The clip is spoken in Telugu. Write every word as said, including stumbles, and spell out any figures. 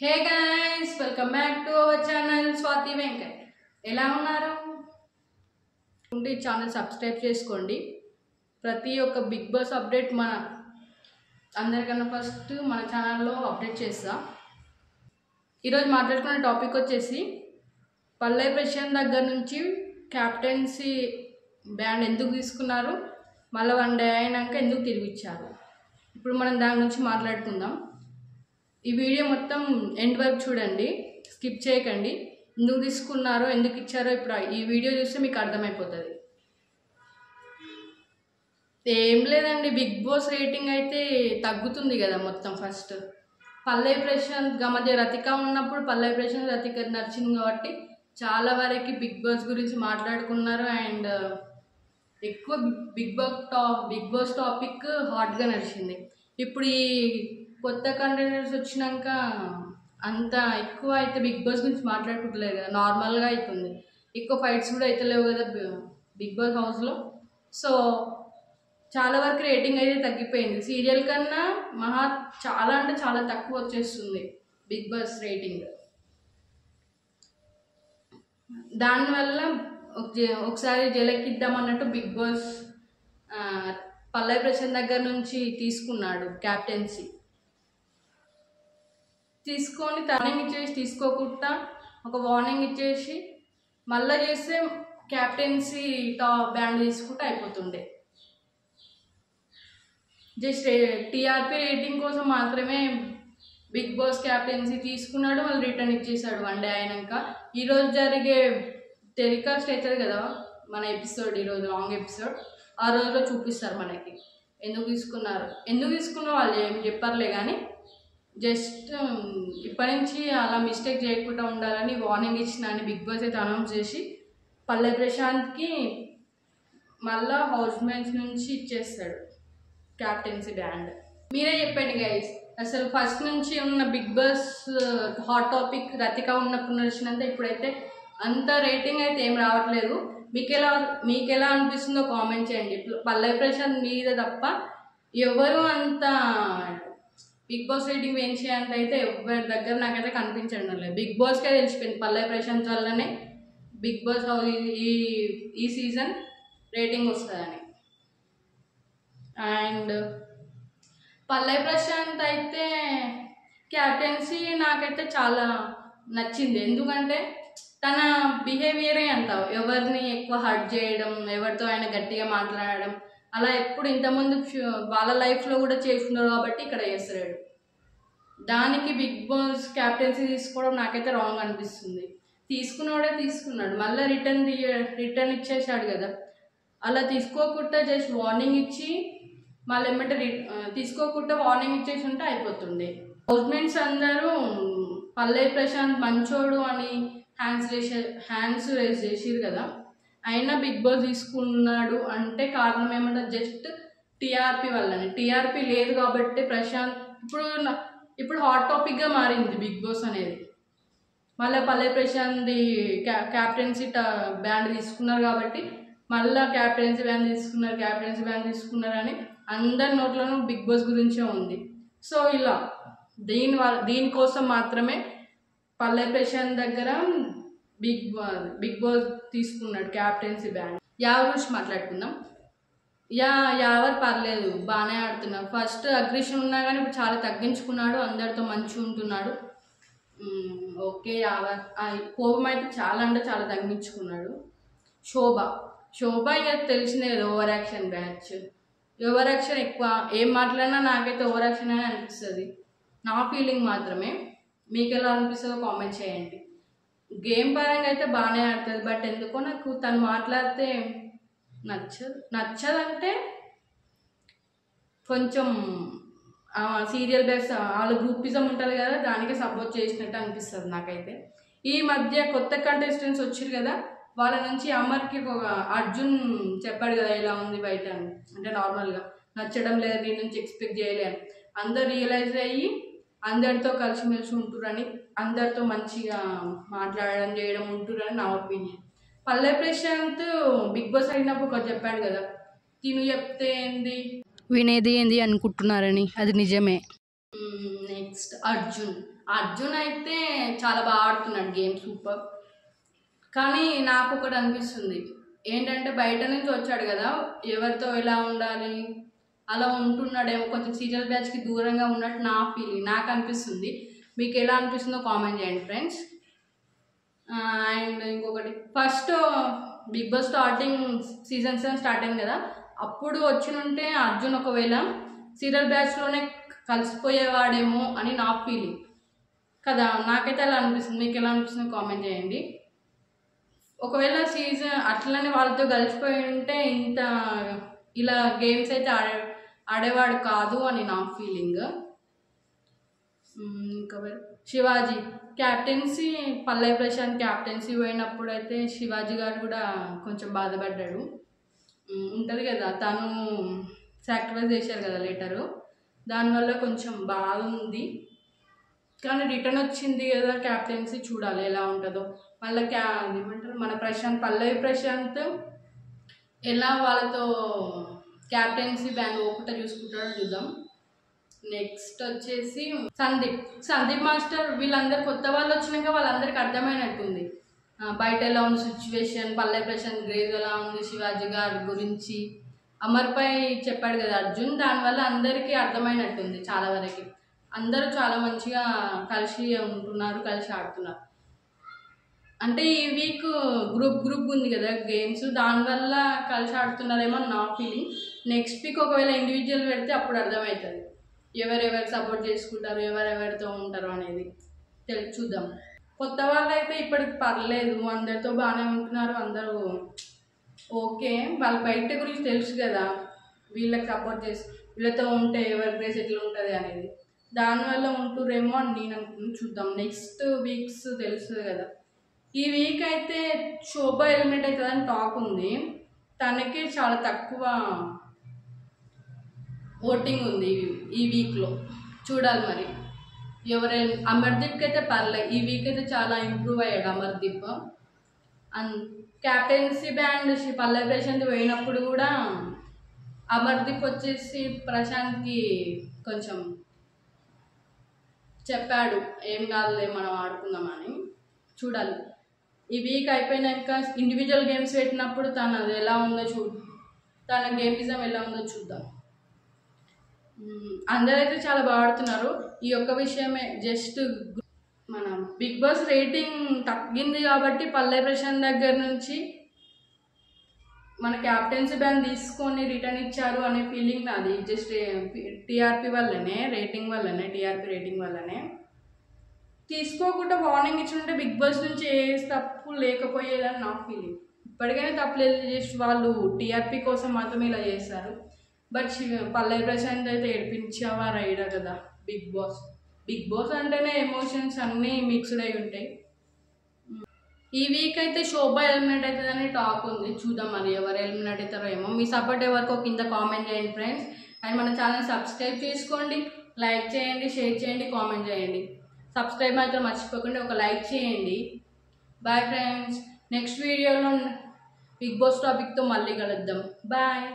Hey guys welcome back to our channel Swati Venkat. ఎలా ఉన్నారు ఉండి ఛానల్ సబ్స్క్రైబ్ చేసుకోండి। ప్రతి ఒక్క బిగ్ బాస్ అప్డేట్ మన అందరికన్నా ఫస్ట్ మన ఛానల్ లో అప్డేట్ చేస్తా। ఈ రోజు మాట్లాడుకునే టాపిక్ వచ్చేసి పల్లవి ప్రశాంత్ దగ్గర నుంచి కెప్టెన్సీ బ్యాన్ ఎందుకు తీసుకున్నారు, మళ్ళీ వన్ డే అయినాక ఎందుకు తిరిగి ఇచ్చారు, ఇప్పుడు మనం దాని గురించి మాట్లాడుకుందాం। ఈ వీడియో మొత్తం ఎండ్ వరకు చూడండి, స్కిప్ చేయకండి। ఎందుకు తీసుకున్నారో ఎందుకు ఇచ్చారో ఇప్పుడు ఈ వీడియో చూస్తే మీకు అర్థమైపోతుంది। ఏం లేదండి, బిగ్ బాస్ రేటింగ్ అయితే తగ్గుతుంది కదా మొత్తం। ఫస్ట్ పల్లవి ప్రశాంత్ మధ్య రతిక ఉన్నప్పుడు పల్లవి ప్రశాంత్ రతిక నచ్చింది కాబట్టి చాలా వరకు బిగ్ బాస్ గురించి మాట్లాడుకున్నారు అండ్ ఎక్కువ Bigg Boss top Bigg Boss topic హాట్గా నడిచింది। ఇప్పుడు ఈ కొత్త కంటెంటర్స్ వచ్చినాక అంత ఎక్కువ అయితే బిగ్ బాస్ గురించి మాట్లాడుకుంటలేదు కదా, నార్మల్గా అవుతుంది। ఎక్కువ ఫైట్స్ కూడా అవుతలేవు కదా బిగ్ బాస్ హౌస్లో, సో చాలా వరకు రేటింగ్ అయితే తగ్గిపోయింది। సీరియల్ కన్నా మహా చాలా అంటే చాలా తక్కువ వచ్చేస్తుంది బిగ్ బాస్ రేటింగ్। దానివల్ల ఒకసారి జలకిద్దాం అన్నట్టు బిగ్ బాస్ పల్లవి ప్రశాంత్ దగ్గర నుంచి తీసుకున్నాడు క్యాప్టెన్సీ। తీసుకొని వార్నింగ్ ఇచ్చేసి తీసుకోకుండా ఒక వార్నింగ్ ఇచ్చేసి మళ్ళీ చేస్తే క్యాప్టెన్సీ టాప్ బ్యాండ్ తీసుకుంటే అయిపోతుండే। జస్ట్ టీఆర్పీ రేటింగ్ కోసం మాత్రమే బిగ్ బాస్ క్యాప్టెన్సీ తీసుకున్నాడు, మళ్ళీ రిటర్న్ ఇచ్చేసాడు వన్ డే అయినాక। ఈరోజు జరిగే టెలికాస్ట్ అవుతుంది కదా మన ఎపిసోడ్, ఈరోజు లాంగ్ ఎపిసోడ్, ఆ రోజులో చూపిస్తారు మనకి ఎందుకు తీసుకున్నారు ఎందుకు తీసుకున్న వాళ్ళు ఏం చెప్పారులే, కానీ జస్ట్ ఇప్పటి నుంచి అలా మిస్టేక్ చేయకుండా ఉండాలని వార్నింగ్ ఇచ్చిన అని బిగ్ బాస్ అయితే అనౌన్స్ చేసి పల్లవి ప్రశాంత్కి మళ్ళా హౌస్ మ్యాచ్ నుంచి ఇచ్చేస్తాడు క్యాప్టెన్సీ బ్యాండ్। మీరే చెప్పండి గైస్, అసలు ఫస్ట్ నుంచి ఉన్న big boss hot topic Rathika ఉన్నప్పుడు నడిచినంత ఇప్పుడైతే అంత రేటింగ్ అయితే ఏం రావట్లేదు। మీకెలా మీకెలా అనిపిస్తుందో కామెంట్ చేయండి। పల్లవి ప్రశాంత్ మీద తప్ప ఎవరు అంత బిగ్ బాస్ రేటింగ్ వేయించే అంత అయితే ఎవరి దగ్గర నాకైతే కనిపించడం లేదు। బిగ్ బాస్కే తెలిసిపోయింది పల్లవి ప్రశాంత్ వల్లనే బిగ్ బాస్ ఈ ఈ సీజన్ రేటింగ్ వస్తుందని। అండ్ పల్లవి ప్రశాంత్ అయితే క్యాప్టెన్సీ నాకైతే చాలా నచ్చింది, ఎందుకంటే తన బిహేవియరే అంత, ఎవరిని ఎక్కువ హర్ట్ చేయడం, ఎవరితో ఆయన గట్టిగా మాట్లాడడం అలా ఎప్పుడు ఇంతకుముందు వాళ్ళ లైఫ్లో కూడా చేస్తున్నారు కాబట్టి ఇక్కడ చేస్తున్నాడు। దానికి బిగ్ బాస్ క్యాప్టెన్సీ తీసుకోవడం నాకైతే రాంగ్ అనిపిస్తుంది। తీసుకున్నవాడే తీసుకున్నాడు, మళ్ళీ రిటర్న్ రిటర్న్ ఇచ్చేసాడు కదా, అలా తీసుకోకుండా జస్ట్ వార్నింగ్ ఇచ్చి మళ్ళీ ఏమంటే రి తీసుకోకుండా వార్నింగ్ ఇచ్చేసి ఉంటే అయిపోతుండే। హౌస్మెంట్స్ అందరూ పల్లవి ప్రశాంత్ మంచోడు అని హ్యాండ్స్ రేసే హ్యాండ్స్ రేస్ చేసిరు కదా, అయినా బిగ్ బాస్ తీసుకున్నాడు అంటే కారణం ఏమంటే జస్ట్ టీఆర్పీ వల్లనే। టీఆర్పీ లేదు కాబట్టి ప్రశాంత్ ఇప్పుడు ఇప్పుడు హాట్ టాపిక్గా మారింది బిగ్ బాస్ అనేది, మళ్ళీ పల్లవి ప్రశాంత్ది క్యా క్యాప్టెన్సీ బ్యాండ్ తీసుకున్నారు కాబట్టి మళ్ళీ క్యాప్టెన్సీ బ్యాండ్ తీసుకున్నారు క్యాప్టెన్సీ బ్యాండ్ తీసుకున్నారని అందరి నోట్లోనూ బిగ్ బాస్ గురించే ఉంది। సో ఇలా దీని దీనికోసం మాత్రమే పల్లవి ప్రశాంత్ దగ్గర బిగ్ బాస్ బిగ్ బాస్ తీసుకున్నాడు క్యాప్టెన్సీ బ్యాండ్। యావర్ గురించి మాట్లాడుకుందాం, యా యావర్ పర్లేదు బాగానే ఆడుతున్నాడు। ఫస్ట్ అగ్రెషన్ ఉన్నా కానీ ఇప్పుడు చాలా తగ్గించుకున్నాడు, అందరితో మంచిగా ఉంటున్నాడు, ఓకే యావర్ కోపం అయితే చాలా అంటే చాలా తగ్గించుకున్నాడు। శోభ శోభ ఇక తెలిసినది కదా over action batch, over action ఎక్కువ, ఏం మాట్లాడినా నాకైతే ఓవర్ యాక్షన్ అని అనిపిస్తుంది, నా ఫీలింగ్ మాత్రమే। మీకు ఎలా అనిపిస్తుందో కామెంట్ చేయండి। గేమ్ పరంగా అయితే బాగానే ఆడుతుంది, బట్ ఎందుకో నాకు తను మాట్లాడితే నచ్చదు నచ్చదంటే కొంచెం సీరియల్ బేస్ వాళ్ళ గ్రూపిజం ఉంటుంది కదా, దానికే సపోర్ట్ చేసినట్టు అనిపిస్తుంది నాకైతే। ఈ మధ్య కొత్త కంటెస్టెంట్స్ వచ్చారు కదా, వాళ్ళ నుంచి అమర్కి ఒక అర్జున్ చెప్పాడు కదా ఇలా ఉంది బయట అని, అంటే నార్మల్గా నచ్చడం లేదు నీ నుంచి ఎక్స్పెక్ట్ చేయలేను, అందరూ రియలైజ్ అయ్యి అందరితో కలిసిమెలిసి ఉంటురని, అందరితో మంచిగా మాట్లాడడం చేయడం ఉంటురని నా opinion. Pallavi Prashanth big boss అయినప్పుడు ఒకటి చెప్పాడు కదా, తిను చెప్తే ఏంది వినేది ఏంది అనుకుంటున్నారని, అది నిజమే, నెక్స్ట్ అర్జున్ అర్జున్ అయితే చాలా బాగా ఆడుతున్నాడు గేమ్ సూపర్ కానీ నాకు ఒకటి అనిపిస్తుంది ఏంటంటే బయట నుంచి వచ్చాడు కదా ఎవరితో ఎలా ఉండాలి అలా ఉంటున్నాడేమో కొంచెం సీరియల్ బ్యాచ్కి దూరంగా ఉన్నట్టు నా ఫీలింగ్ నాకు అనిపిస్తుంది మీకు ఎలా అనిపిస్తుందో కామెంట్ చేయండి ఫ్రెండ్స్ అండ్ ఇంకొకటి first big boss starting season seven start అయింది కదా అప్పుడు వచ్చినుంటే అర్జున్ ఒకవేళ సీరియల్ బ్యాచ్లోనే కలిసిపోయేవాడేమో అని నా ఫీలింగ్ కదా నాకైతే అలా అనిపిస్తుంది మీకు ఎలా అనిపిస్తుందో కామెంట్ చేయండి ఒకవేళ సీజన్ అట్లనే వాళ్ళతో కలిసిపోయి ఉంటే ఇంత ఇలా గేమ్స్ అయితే ఆడే ఆడేవాడు కాదు అని నా ఫీలింగ్ ఇంకా శివాజీ క్యాప్టెన్సీ పల్లవి ప్రశాంత్ క్యాప్టెన్సీ పోయినప్పుడు అయితే శివాజీ గారు కూడా కొంచెం బాధపడ్డాడు ఉంటుంది కదా తను సాక్రిఫైస్ చేశారు కదా లెటరు దానివల్ల కొంచెం బాధ ఉంది కానీ రిటర్న్ వచ్చింది కదా క్యాప్టెన్సీ చూడాలి ఎలా ఉంటుందో మళ్ళీ క్యా ఏమంటారు మన ప్రశాంత్ పల్లవి ప్రశాంత్ ఎలా వాళ్ళతో క్యాప్టెన్సీ బ్యాన్ ఒకట చూసుకుంటాడో చూద్దాం నెక్స్ట్ వచ్చేసి సందీప్ సందీప్ మాస్టర్ వీళ్ళందరూ కొత్త వాళ్ళు వచ్చినాక వాళ్ళందరికీ అర్థమైనట్టుంది బయట ఎలా ఉంది సిచ్యువేషన్ పల్లవి ప్రశాంత్ గ్రేజ్ ఎలా ఉంది శివాజీ గారి గురించి అమర్పై చెప్పాడు కదా అర్జున్ దానివల్ల అందరికీ అర్థమైనట్టుంది చాలా వరకు అందరూ చాలా మంచిగా కలిసి ఉంటున్నారు కలిసి ఆడుతున్నారు అంటే ఈ వీక్ గ్రూప్ గ్రూప్ ఉంది కదా గేమ్స్ దానివల్ల కలిసి ఆడుతున్నారేమో నా ఫీలింగ్ నెక్స్ట్ వీక్ ఒకవేళ ఇండివిజువల్ పెడితే అప్పుడు అర్థమవుతుంది ఎవరెవరు సపోర్ట్ చేసుకుంటారు ఎవరెవరితో ఉంటారు అనేది తెలి చూద్దాం కొత్త వాళ్ళు అయితే ఇప్పటికి పర్లేదు అందరితో బాగానే ఉంటున్నారు అందరూ ఓకే వాళ్ళ బయట గురించి తెలుసు కదా వీళ్ళకి సపోర్ట్ చేసి వీళ్ళతో ఉంటే ఎవరి ప్లేస్ ఎట్లా ఉంటుంది అనేది దానివల్ల ఉంటురేమో అని నేను అనుకుంటున్నాను చూద్దాం నెక్స్ట్ వీక్స్ తెలుస్తుంది కదా ఈ వీక్ అయితే శోభ ఎలిమినేట్ అవుతుందని టాక్ ఉంది తనకి చాలా తక్కువ ఓటింగ్ ఉంది ఈ వీక్లో చూడాలి మరి ఎవరైనా అమర్దీప్కి అయితే పర్లేదు ఈ వీక్ అయితే చాలా ఇంప్రూవ్ అయ్యాడు Amardeep and captaincy band Pallavi Prashanth పోయినప్పుడు కూడా అమర్దీప్ వచ్చేసి ప్రశాంత్కి కొంచెం చెప్పాడు ఏం కాదులే మనం ఆడుకుందామని చూడాలి ఈ వీక్ అయిపోయినాక ఇండివిజువల్ గేమ్స్ పెట్టినప్పుడు తను అది ఎలా ఉందో చూ తన గేమిజం ఎలా ఉందో చూద్దాం అందరైతే చాలా బాగా ఆడుతున్నారు ఈ ఒక్క విషయమే జస్ట్ మన బిగ్ బాస్ రేటింగ్ తగ్గింది కాబట్టి పల్లవి ప్రశాంత్ దగ్గర నుంచి మన క్యాప్టెన్సీ బ్యాన్ తీసుకొని రిటర్న్ ఇచ్చారు అనే ఫీలింగ్ నాది జస్ట్ టీఆర్పీ వల్లనే రేటింగ్ వల్లనే టీఆర్పీ రేటింగ్ వల్లనే తీసుకోకుండా వార్నింగ్ ఇచ్చుంటే బిగ్ బాస్ నుంచి ఏ తప్పు లేకపోయేదని నా ఫీలింగ్ ఇప్పటికైనా తప్పులేదు జస్ట్ వాళ్ళు టీఆర్పీ కోసం మాత్రమే ఇలా చేస్తారు బట్ పల్లవి ప్రశాంత్ అయితే ఏడిపించేవారు అయ్యారు కదా బిగ్ బాస్ బిగ్ బాస్ అంటేనే ఎమోషన్స్ అన్నీ మిక్స్డ్ అయి ఉంటాయి ఈ వీక్ అయితే శోభ ఎలిమినేట్ అవుతుందని టాక్ ఉంది చూద్దాం మరి ఎవరు ఎలిమినేట్ అవుతారో ఏమో మీ సపోర్ట్ ఎవరికో కింద కామెంట్ చేయండి ఫ్రెండ్స్ అండ్ మన ఛానల్ సబ్స్క్రైబ్ చేసుకోండి లైక్ చేయండి షేర్ చేయండి కామెంట్ చేయండి సబ్స్క్రైబ్ మాత్రం మర్చిపోకుండా ఒక లైక్ చేయండి బాయ్ ఫ్రెండ్స్ నెక్స్ట్ వీడియోలో బిగ్ బాస్ టాపిక్తో మళ్ళీ కలుద్దాం బాయ్.